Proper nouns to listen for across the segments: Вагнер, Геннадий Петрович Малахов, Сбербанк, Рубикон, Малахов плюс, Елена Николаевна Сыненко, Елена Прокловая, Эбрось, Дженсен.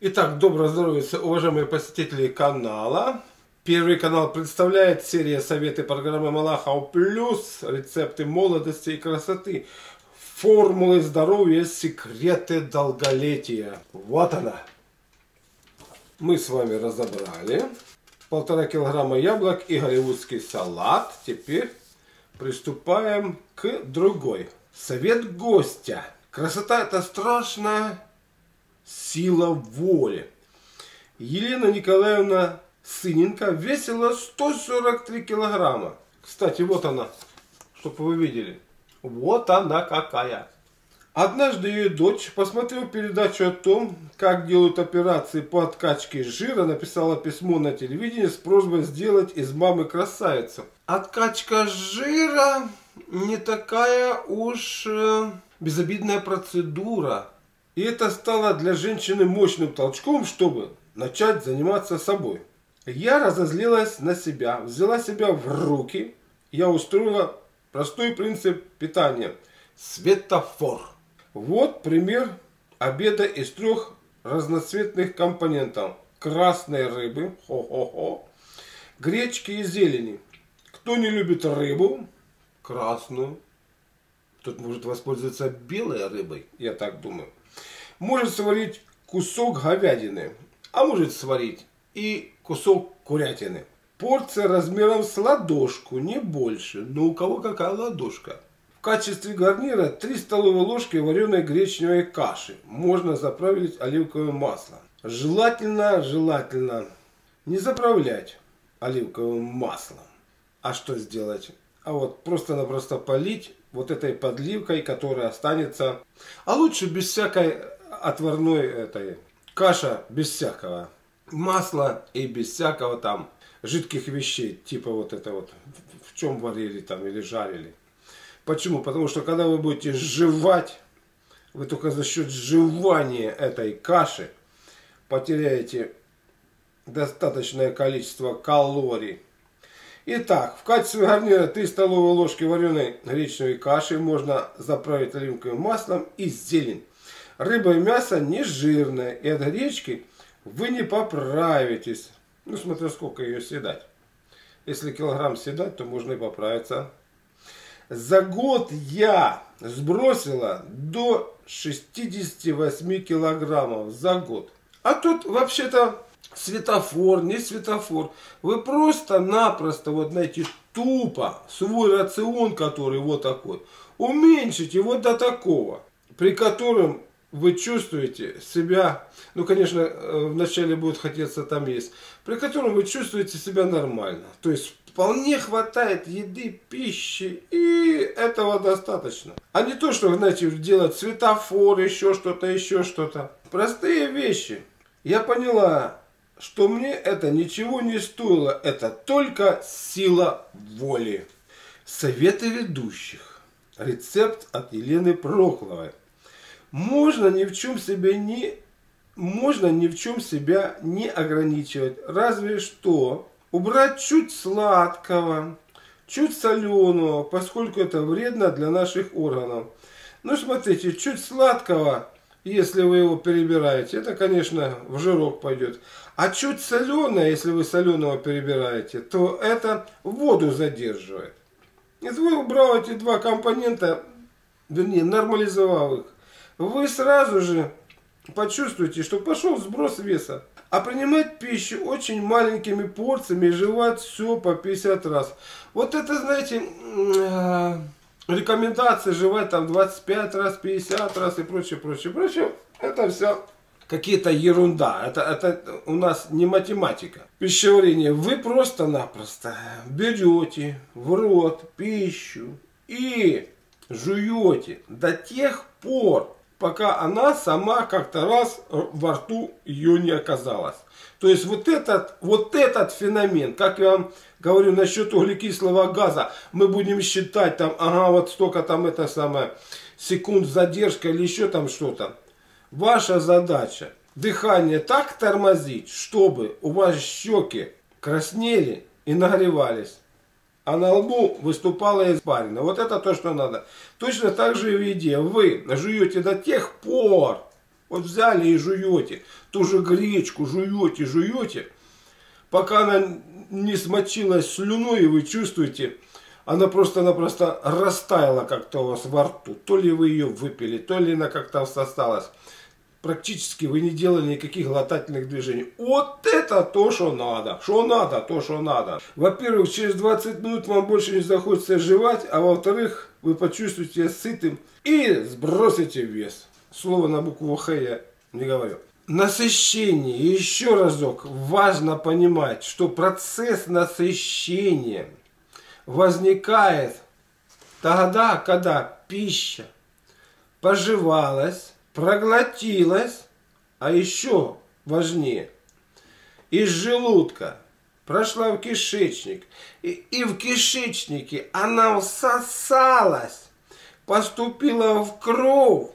Итак, доброго здоровья, уважаемые посетители канала. Первый канал представляет серия советы программы Малахов плюс, рецепты молодости и красоты, формулы здоровья, секреты долголетия. Вот она. Мы с вами разобрали 1,5 килограмма яблок и голливудский салат. Теперь приступаем к другой. Совет гостя. Красота — это страшная сила воли. Елена Николаевна Сыненко весила 143 килограмма. Кстати, вот она, чтобы вы видели. Вот она какая. Однажды ее дочь, посмотрев передачу о том, как делают операции по откачке жира, написала письмо на телевидении с просьбой сделать из мамы красавицу. Откачка жира не такая уж безобидная процедура. И это стало для женщины мощным толчком, чтобы начать заниматься собой. Я разозлилась на себя, взяла себя в руки. Я устроила простой принцип питания. Светофор. Вот пример обеда из 3 разноцветных компонентов. Красной рыбы, гречки и зелени. Кто не любит рыбу, красную, тот может воспользоваться белой рыбой, я так думаю. Может сварить кусок говядины, а может сварить и кусок курятины. Порция размером с ладошку, не больше. Но у кого какая ладошка? В качестве гарнира 3 столовые ложки вареной гречневой каши. Можно заправить оливковым маслом. Желательно не заправлять оливковым маслом. А что сделать? А вот просто-напросто полить вот этой подливкой, которая останется. А лучше без всякой отварной этой. Каша без всякого масла и без всякого там жидких вещей. Типа вот это вот, в чем варили там или жарили. Почему? Потому что когда вы будете жевать, вы только за счет жевания этой каши потеряете достаточное количество калорий. Итак, в качестве гарнира 3 столовые ложки вареной гречневой каши, можно заправить оливковым маслом и зелень. Рыба и мясо не жирное, и от гречки вы не поправитесь. Ну, смотря сколько ее съедать. Если килограмм съедать, то можно и поправиться. За год я сбросила до 68 килограммов за год. А тут вообще-то светофор, не светофор. Вы просто-напросто вот найти тупо свой рацион, который вот такой, уменьшите вот до такого, при котором вы чувствуете себя, ну, конечно, вначале будет хотеться там есть, при котором вы чувствуете себя нормально. То есть вполне хватает еды, пищи, и этого достаточно. А не то, что, знаете, делать светофор, еще что-то. Простые вещи. Я поняла, что мне это ничего не стоило. Это только сила воли. Советы ведущих. Рецепт от Елены Прокловой. Можно ни в чем себя не ограничивать. Разве что убрать чуть сладкого, чуть соленого, поскольку это вредно для наших органов. Ну, смотрите, чуть сладкого, если вы его перебираете, это, конечно, в жирок пойдет. А чуть соленое, если вы соленого перебираете, то это воду задерживает. Если вы убрали эти 2 компонента, вернее, нормализовав их, вы сразу же почувствуете, что пошел сброс веса. А принимать пищу очень маленькими порциями и жевать все по 50 раз. Вот это, знаете, рекомендации жевать там 25 раз, 50 раз и прочее. Это все какие-то ерунда. Это у нас не математика. Пищеварение. Вы просто-напросто берете в рот пищу и жуете до тех пор, пока она сама как-то раз во рту ее не оказалась. То есть вот этот феномен, как я вам говорю насчет углекислого газа, мы будем считать там, ага, вот столько там секунд задержка или еще там что-то. Ваша задача дыхание так тормозить, чтобы у вас щеки краснели и нагревались, а на лбу выступала испарина. Вот это то, что надо. Точно так же и в еде. Вы жуете до тех пор, Вот взяли и жуете, ту же гречку жуете, жуете, пока она не смочилась слюной, и вы чувствуете, она просто-напросто растаяла как-то у вас во рту. То ли вы ее выпили, то ли она как-то всосалась. Практически вы не делали никаких глотательных движений. Вот это то, что надо. Что надо, то, что надо. Во-первых, через 20 минут вам больше не захочется жевать, а во-вторых, вы почувствуете себя сытым и сбросите вес. Слово на букву Х я не говорю. Насыщение. Еще разок. Важно понимать, что процесс насыщения возникает тогда, когда пища пожевалась, проглотилась, а еще важнее, из желудка прошла в кишечник, и в кишечнике она всосалась, поступила в кровь,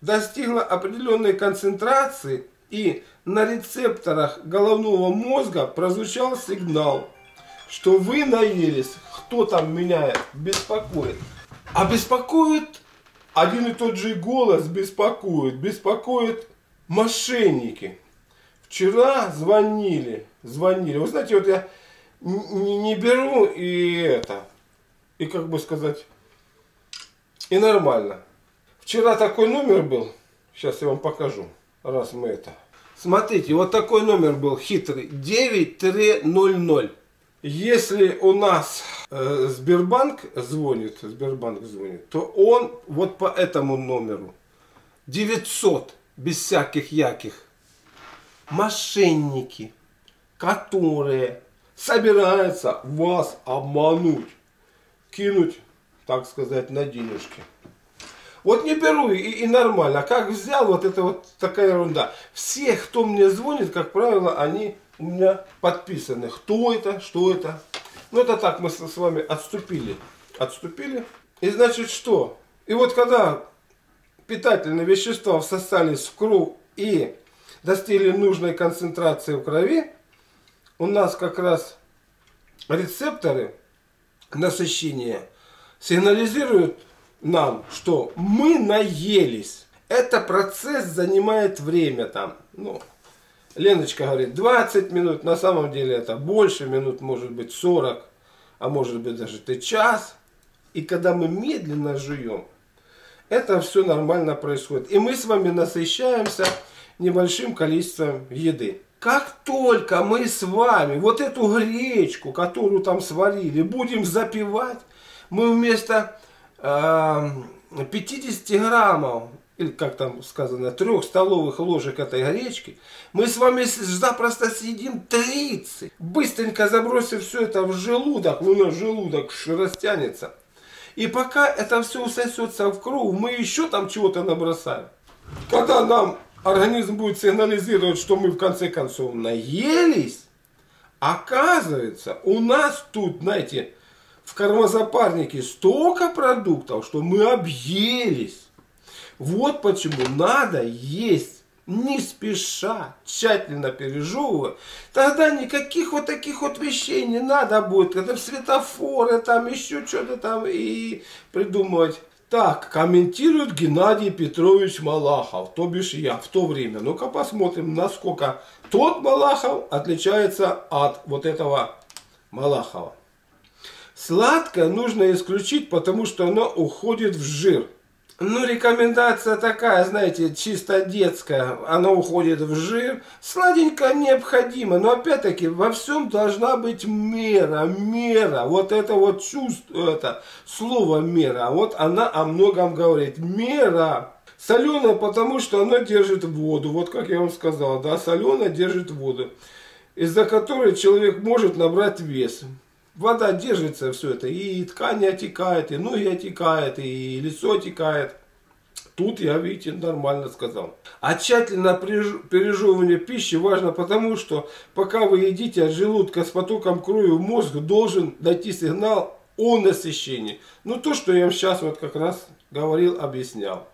достигла определенной концентрации, и на рецепторах головного мозга прозвучал сигнал, что вы наелись, кто там меня беспокоит. А беспокоит... Один и тот же голос беспокоит. Беспокоят мошенники. Вчера звонили. Вы знаете, вот я не беру и это. И как бы сказать, и нормально. Вчера такой номер был. Сейчас я вам покажу, раз мы это. Смотрите, вот такой номер был хитрый. 9300. Если у нас Сбербанк звонит, то он вот по этому номеру 900 без всяких яких. Мошенники, которые собираются вас обмануть, кинуть, так сказать, на денежки. Вот не беру и нормально. Как взял, вот это вот такая ерунда. Все, кто мне звонит, как правило, они... у меня подписаны. Кто это? Что это? Ну это так, мы с вами отступили. И значит что? И вот когда питательные вещества всосались в кровь и достигли нужной концентрации в крови, у нас как раз рецепторы насыщения сигнализируют нам, что мы наелись. Этот процесс занимает время там. Ну, Леночка говорит, 20 минут, на самом деле это больше, минут может быть 40, а может быть даже и час. И когда мы медленно жуем, это все нормально происходит. И мы с вами насыщаемся небольшим количеством еды. Как только мы с вами вот эту гречку, которую там сварили, будем запивать, мы вместо 50 граммов, или как там сказано, 3 столовых ложек этой гречки, мы с вами запросто съедим 30. Быстренько забросив все это в желудок, ну на желудок растянется. И пока это все усосется в кровь, мы еще там чего-то набросаем. Когда нам организм будет сигнализировать, что мы в конце концов наелись, оказывается, у нас тут, знаете, в кормозапарнике столько продуктов, что мы объелись. Вот почему надо есть не спеша, тщательно пережевывая. Тогда никаких вот таких вот вещей не надо будет. Это светофоры, там еще что-то там и придумывать. Так, комментирует Геннадий Петрович Малахов, то бишь я, в то время. Ну-ка посмотрим, насколько тот Малахов отличается от вот этого Малахова. Сладкое нужно исключить, потому что оно уходит в жир. Ну, рекомендация такая, знаете, чисто детская. Она уходит в жир. Сладенькое необходимо. Но, опять-таки, во всем должна быть мера. Мера. Вот это вот чувство, это слово мера. Вот она о многом говорит. Мера. Соленое, потому что оно держит воду. Вот как я вам сказал, да, соленое держит воду. Из-за которой человек может набрать вес. Вода держится, все это, и ткань отекает, и ноги отекает, и лицо отекает. Тут я, видите, нормально сказал. А тщательное пережевывание пищи важно потому, что пока вы едите, от желудка с потоком крови в мозг должен дойти сигнал о насыщении. Ну, то, что я вам сейчас вот как раз говорил, объяснял.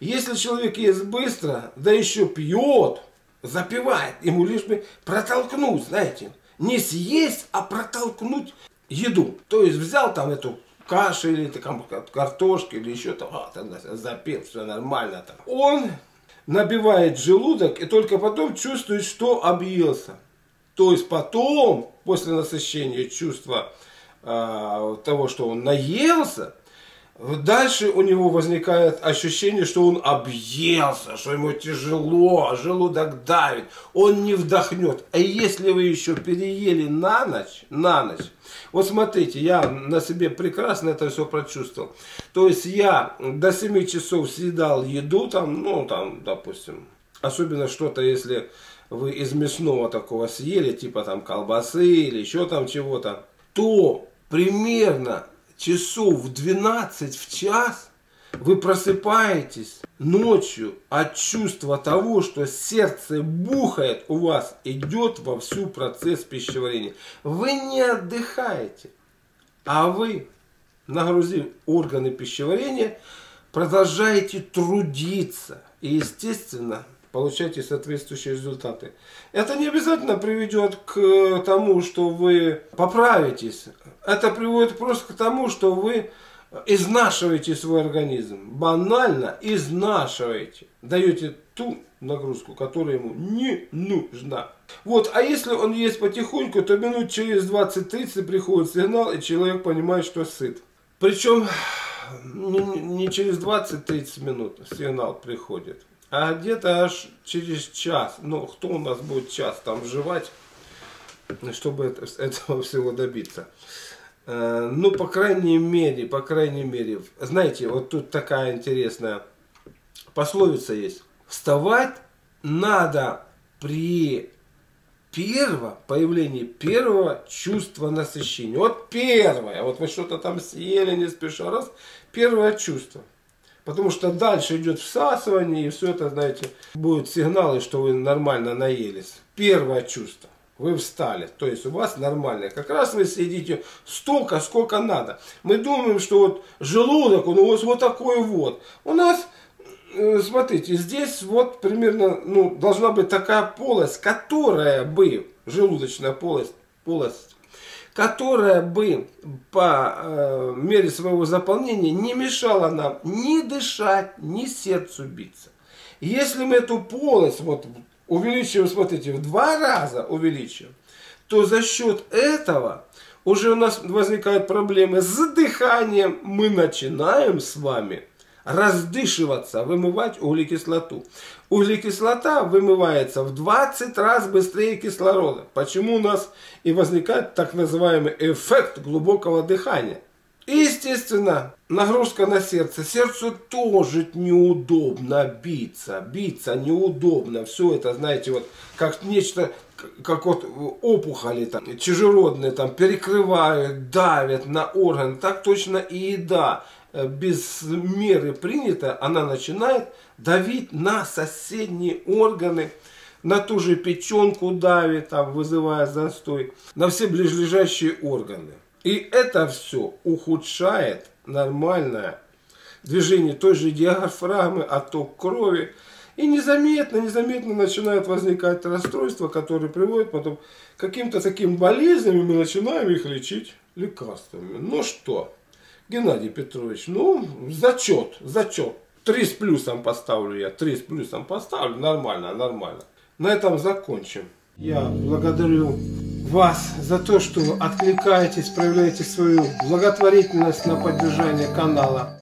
Если человек ест быстро, да еще пьет, запивает, ему лишь бы протолкнуть, знаете. Не съесть, а протолкнуть еду. То есть взял там эту кашу или картошку или еще там, запил, все нормально там. Он набивает желудок и только потом чувствует, что объелся. То есть потом, после насыщения чувства того, что он наелся, дальше у него возникает ощущение, что он объелся, что ему тяжело, желудок давит, он не вдохнет. А если вы еще переели на ночь, вот смотрите, я на себе прекрасно это все прочувствовал. То есть я до 7 часов съедал еду, допустим, особенно что-то, если вы из мясного такого съели, типа там колбасы или еще там чего-то, то примерно часов в 12 в час вы просыпаетесь ночью от чувства того, что сердце бухает, у вас идет вовсю процесс пищеварения. Вы не отдыхаете, а вы, нагрузив органы пищеварения, продолжаете трудиться и, естественно, получаете соответствующие результаты. Это не обязательно приведет к тому, что вы поправитесь. Это приводит просто к тому, что вы изнашиваете свой организм. Банально изнашиваете. Даете ту нагрузку, которая ему не нужна. Вот, а если он ест потихоньку, то минут через 20-30 приходит сигнал, и человек понимает, что сыт. Причем не через 20-30 минут сигнал приходит, а где-то аж через час. Ну, кто у нас будет час там жевать, чтобы этого всего добиться? Ну, по крайней мере, знаете, вот тут такая интересная пословица есть. Вставать надо при появлении первого чувства насыщения. Вот первое, вот вы что-то там съели, не спеша, раз, первое чувство. Потому что дальше идет всасывание, и все это, знаете, будут сигналы, что вы нормально наелись. Первое чувство. Вы встали. То есть у вас нормальное. Как раз вы съедите столько, сколько надо. Мы думаем, что вот желудок, он у вас вот такой вот. У нас, смотрите, здесь вот примерно, ну, должна быть такая полость, которая бы, желудочная полость, которая бы по мере своего заполнения не мешала нам ни дышать, ни сердцу биться. Если мы эту полость вот увеличиваем, смотрите, в 2 раза увеличиваем, то за счет этого уже у нас возникают проблемы с дыханием. Мы начинаем с вами раздышиваться, вымывать углекислоту. Углекислота вымывается в 20 раз быстрее кислорода. Почему у нас и возникает так называемый эффект глубокого дыхания. И, естественно, нагрузка на сердце. Сердцу тоже неудобно биться неудобно. Все это, знаете, вот как нечто, как вот опухоли там, чужеродные там перекрывают, давят на орган. Так точно и еда. Без меры принята, она начинает давить на соседние органы, на ту же печенку давит, там, вызывая застой, на все ближайшие органы. И это все ухудшает нормальное движение той же диафрагмы, отток крови. И незаметно начинают возникать расстройства, которые приводят потом к каким-то таким болезням, и мы начинаем их лечить лекарствами. Ну что? Геннадий Петрович, ну, зачет. 3 с плюсом поставлю я, 3 с плюсом поставлю, нормально. На этом закончим. Я благодарю вас за то, что вы откликаетесь, проявляете свою благотворительность на поддержание канала.